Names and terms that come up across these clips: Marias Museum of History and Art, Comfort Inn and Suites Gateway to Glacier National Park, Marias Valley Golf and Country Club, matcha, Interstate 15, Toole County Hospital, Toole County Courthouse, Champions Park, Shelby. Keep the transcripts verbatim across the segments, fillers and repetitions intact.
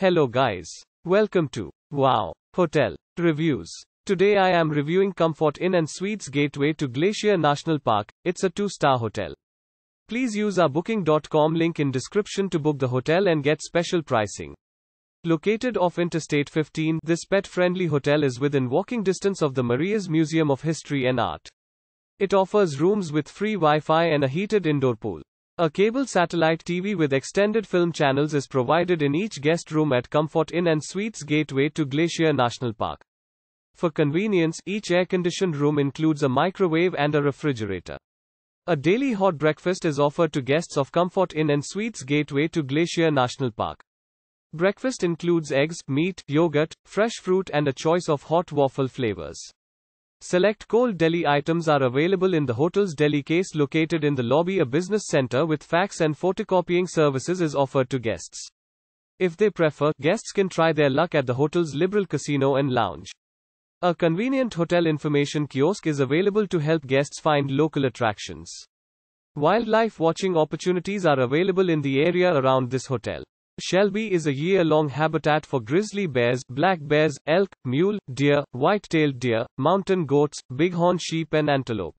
Hello guys. Welcome to Wow Hotel Reviews. Today I am reviewing Comfort Inn and Suites Gateway to Glacier National Park. It's a two-star hotel. Please use our booking dot com link in description to book the hotel and get special pricing. Located off Interstate fifteen, this pet-friendly hotel is within walking distance of the Marias Museum of History and Art. It offers rooms with free Wi-Fi and a heated indoor pool. A cable satellite T V with extended film channels is provided in each guest room at Comfort Inn and Suites Gateway to Glacier National Park. For convenience, each air-conditioned room includes a microwave and a refrigerator. A daily hot breakfast is offered to guests of Comfort Inn and Suites Gateway to Glacier National Park. Breakfast includes eggs, meat, yogurt, fresh fruit and a choice of hot waffle flavors. Select cold deli items are available in the hotel's deli case located in the lobby. A business center with fax and photocopying services is offered to guests. If they prefer, guests can try their luck at the hotel's liberal casino and lounge. A convenient hotel information kiosk is available to help guests find local attractions. Wildlife watching opportunities are available in the area around this hotel. Shelby is a year-long habitat for grizzly bears, black bears, elk, mule, deer, white-tailed deer, mountain goats, bighorn sheep and antelope.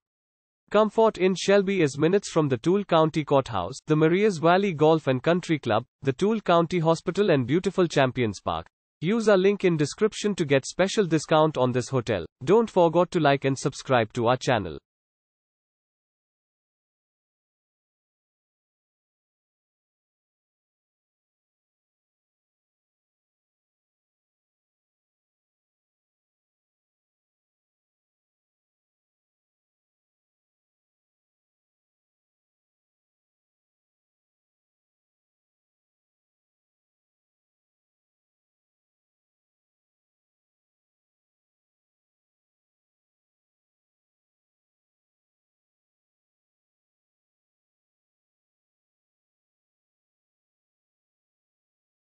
Comfort Inn Shelby is minutes from the Toole County Courthouse, the Marias Valley Golf and Country Club, the Toole County Hospital and beautiful Champions Park. Use our link in description to get special discount on this hotel. Don't forget to like and subscribe to our channel.